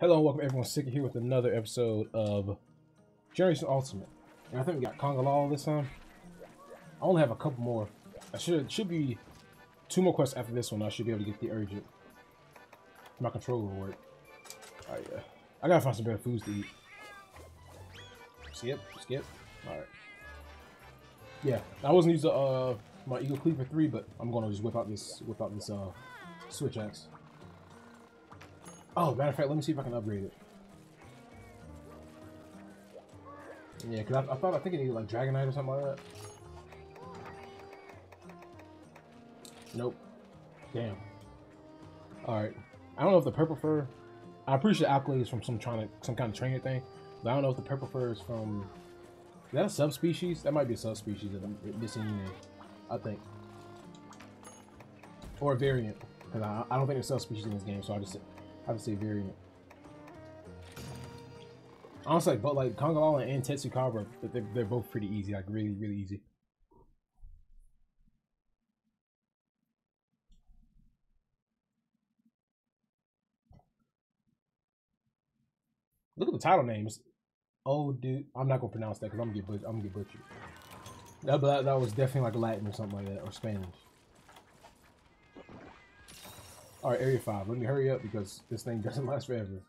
Hello and welcome everyone, Sicky here with another episode of Generations Ultimate. And I think we got Congalala this time. I only have a couple more. I should be two more quests after this one. I should be able to get the urgent. My controller will work. Oh yeah. I gotta find some better foods to eat. Skip. Alright. Yeah, I wasn't using my Eagle Cleaver 3, but I'm gonna just whip out this Switch Axe. Oh, matter of fact, let me see if I can upgrade it. Yeah, because I think it needed like Dragonite or something like that. Nope. Damn. Alright. I don't know if the purple fur... I appreciate Alcalade is from some kind of trainer thing, but I don't know if the purple fur is from... Is that a subspecies? That might be a subspecies that I'm missing, I think. Or a variant. Because I don't think there's subspecies in this game, so I just say variant. Honestly, but like Congalala and Tetsu Kaba, they're both pretty easy, like really easy. Look at the title names. Oh dude, I'm not gonna pronounce that because I'm gonna get butchered. That was definitely like Latin or something like that, or Spanish. All right, Area 5. Let me hurry up because this thing doesn't last forever.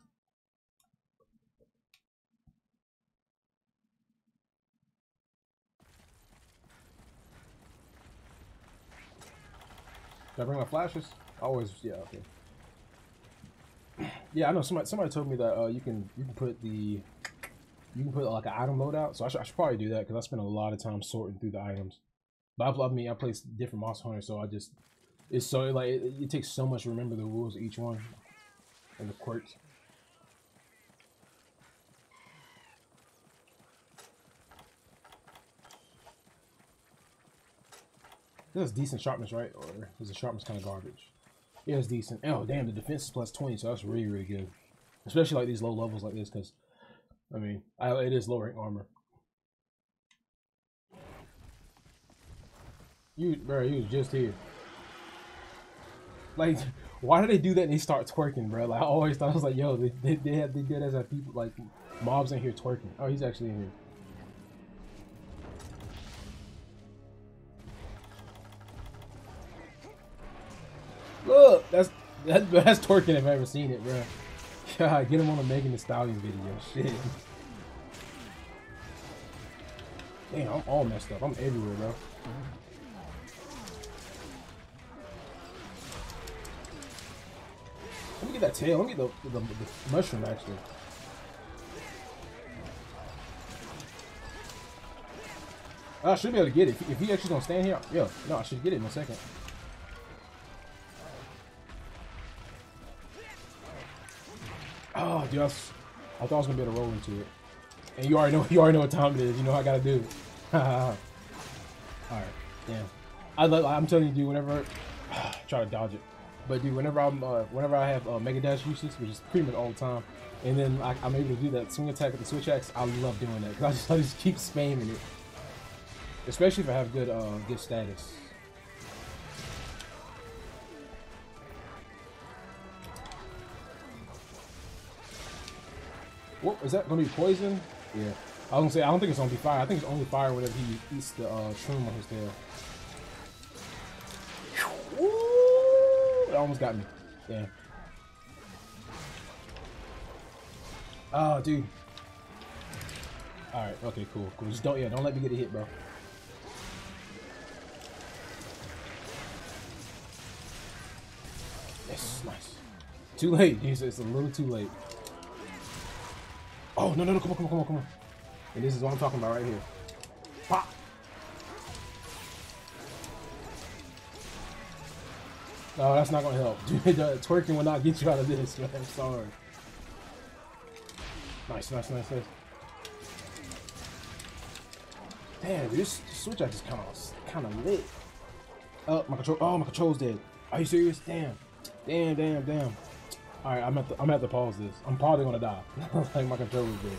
Did I bring my flashes? Always, yeah. Okay. Yeah, I know somebody told me that you can put like an item loadout. So I should probably do that because I spend a lot of time sorting through the items. But I mean, I play different Monster Hunter, so I just. It's so, like, it takes so much to remember the rules of each one, and the quirks. This is decent sharpness, right? Or is the sharpness kind of garbage? Yeah, it's decent. Oh, damn, the defense is plus 20, so that's really good. Especially, like, these low levels like this, because, I mean, it is low-rank armor. Bro, you was just here. Like, why do they do that and they start twerking, bro? Like, I always thought, I was like, yo, they did as like people, like, mobs in here twerking. Oh, he's actually in here. Look, that's twerking if I've ever seen it, bro. God, get him on a Megan Thee Stallion video, shit. Damn, I'm all messed up. I'm everywhere, bro. Let me get that tail. Let me get the mushroom, actually. I should be able to get it. If he actually gonna stand here, yo, no, I should get it in a second. Oh, dude, I thought I was gonna be able to roll into it. And you already know what time it is. You know what I gotta do. All right, damn. I'm telling you, dude. Whenever try to dodge it. But dude, whenever I have Mega Dash usage, which is pretty much all the time, and then I'm able to do that swing attack with the Switch Axe, I love doing that because I just keep spamming it, especially if I have good status. What is that gonna be? Poison? Yeah, I was gonna say I don't think it's gonna be fire. I think it's only fire whenever he eats the shroom on his tail. It almost got me. Damn. Oh, dude. All right. Okay. Cool. Just don't. Yeah. Don't let me get a hit, bro. Yes. Nice. Too late. It's a little too late. Oh no! Come on. And this is what I'm talking about right here. Pop. No, that's not gonna help. Dude, twerking will not get you out of this, man. I'm sorry. Nice. Damn, dude, this Switch Axe is kind of lit. Oh, my control's dead. Are you serious? Damn. All right, I'm at to pause this. I'm probably gonna die. Like my control's dead.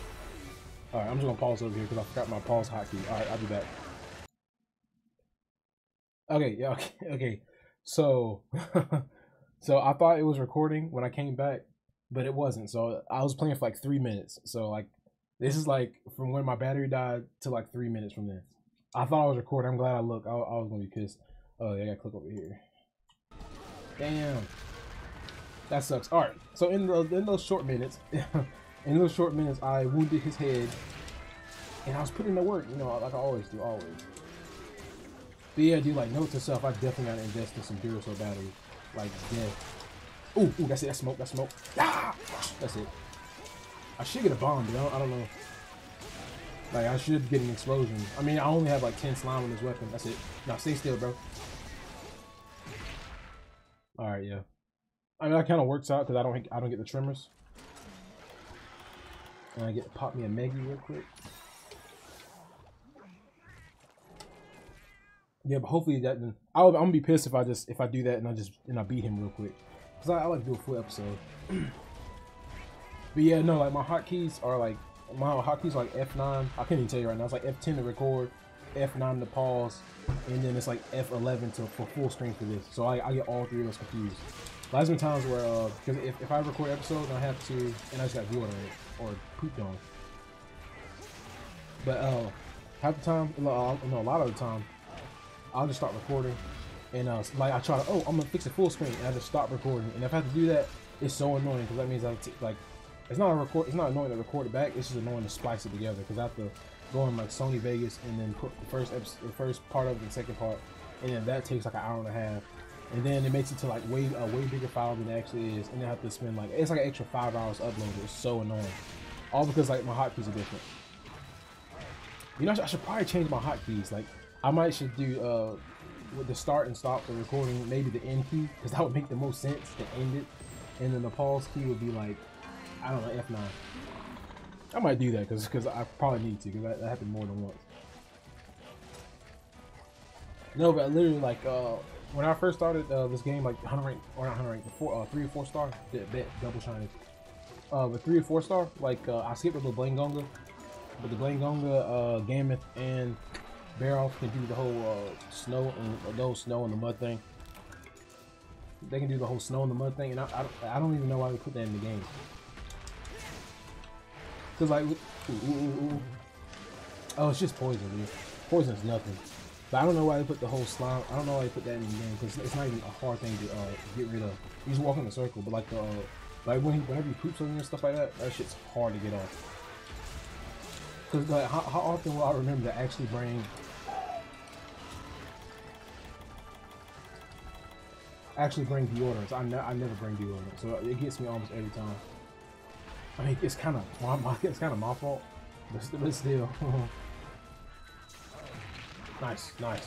All right, I'm just gonna pause over here because I forgot my pause hotkey. All right, I'll be back. Okay, yeah, okay. So I thought it was recording when I came back, but it wasn't. So I was playing for like 3 minutes. So like this is like from when my battery died to like 3 minutes from then. I thought I was recording. I'm glad I looked. I was gonna be pissed. Oh, they gotta click over here. Damn, that sucks. All right. So in those short minutes, I wounded his head, and I was putting in the work. You know, like I always do, always. But yeah, dude, like note to self, I definitely gotta invest in some Duracell battery. Like yeah. Ooh, ooh, that's it. That smoke. That smoke. Ah, that's it. I should get a bomb, dude. I don't know. Like, I should get an explosion. I mean, I only have, like, 10 slime on this weapon. That's it. Now, stay still, bro. Alright, yeah. I mean, that kind of works out because I don't get the tremors. And I get to pop me a Meggy real quick. Yeah, but hopefully that... I'm going to be pissed if I do that and I beat him real quick. Because I like to do a full episode. But yeah, no, like, my hotkeys are, like... My hotkeys are like F9. I can't even tell you right now. It's like F10 to record, F9 to pause, and then it's like F11 for full screen for this. So I get all three of those confused. But there's been times where, because if I record episodes, I have to, and I just got water or pooped on. But half the time, no, a lot of the time, I'll just start recording, and like I try to, oh, I'm gonna fix it full screen, and I just stop recording. And if I have to do that, it's so annoying because that means like. It's not annoying to record it back. It's just annoying to splice it together because I have to go on like Sony Vegas and then put the first part of it, the second part, and then that takes like an hour and a half, and then it makes it to like way bigger file than it actually is, and I have to spend like it's like an extra 5 hours uploading. It's so annoying, all because like my hotkeys are different. You know, I should probably change my hotkeys. Like I should do with the start and stop for recording, maybe the end key, because that would make the most sense to end it, and then the pause key would be like. I don't know, F9. I might do that because I probably need to, because that happened more than once. No, but literally, like, when I first started this game, like, 100 rank, or not 100 rank, 3 or 4 star, double shiny. But 3 or 4 star, like, I skipped with the Blingonga, but the Blingonga, Gammoth, and Bear off can do the whole snow and the mud thing. They can do the whole snow and the mud thing, and I don't even know why they put that in the game. Cause like, ooh. Oh, it's just poison, dude. Poison's nothing. But I don't know why they put the whole slime. I don't know why they put that in the game. Cause it's not even a hard thing to get rid of. You just walk in a circle. But like the, like whenever you poop something and stuff like that, that shit's hard to get off. Cause like, how often will I remember to actually bring? Deodorants. I never bring deodorants, so it gets me almost every time. I mean, it's kind of my fault, but still. nice. Nice.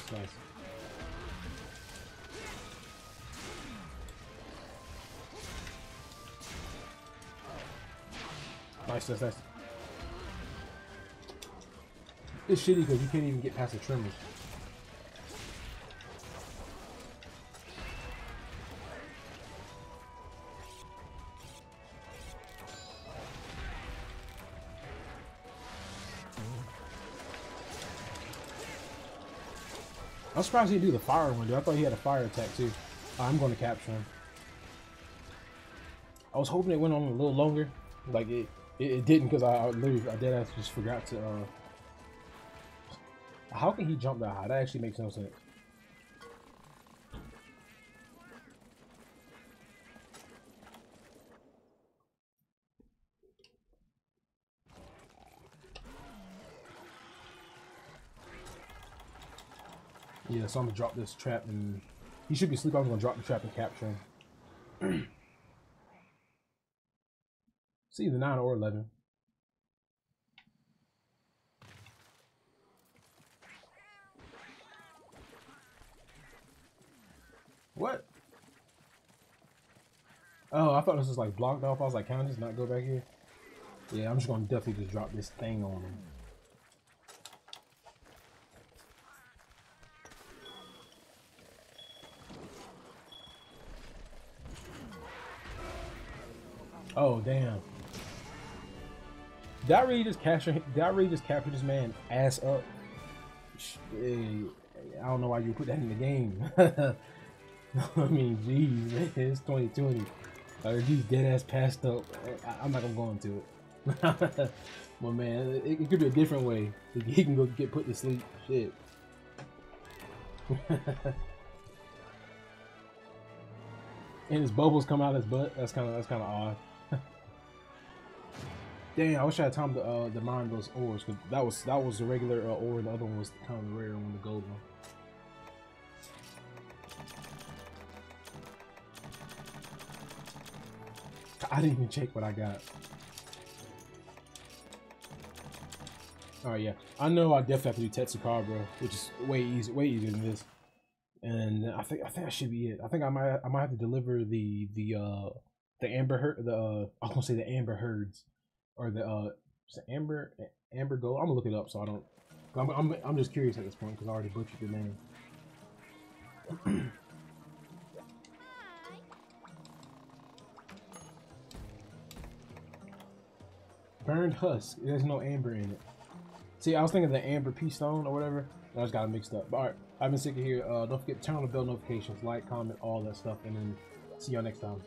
It's shitty because you can't even get past the tremors. I'm surprised he didn't do the fire one, dude. I thought he had a fire attack, too. I'm going to capture him. I was hoping it went on a little longer. Like, it didn't, because I deadass just forgot to... How can he jump that high? That actually makes no sense. Yeah, so I'm gonna drop this trap and he should be asleep. I'm gonna drop the trap and capture him. It's either 9 or 11. What? Oh, I thought this was like blocked off. I was like, can I just not go back here? Yeah, I'm just gonna definitely just drop this thing on him. Oh damn! Did I really just capture this man ass up? I don't know why you put that in the game. I mean, jeez, man, it's 2020. He's dead ass passed up. I'm not gonna go into it. My man, it could be a different way. He can go get put to sleep. Shit. And his bubbles come out of his butt. That's kind of odd. Damn, I wish I had time to mine those ores. Cause that was the regular ore. The other one was kind of rare one, the gold one. I didn't even check what I got. All right, yeah. I know I definitely have to do Tetsu Kaba, which is way easier than this. And I think that should be it. I think I might have to deliver the amber herd, I was gonna say the amber herds, or the amber gold. I'm gonna look it up so I don't. I'm just curious at this point because I already butchered the name. Burned husk. There's no amber in it. See, I was thinking the amber pea stone or whatever. I just got it mixed up. But all right, I've been sick of here. Don't forget to turn on the bell notifications, like, comment, all that stuff, and then see y'all next time.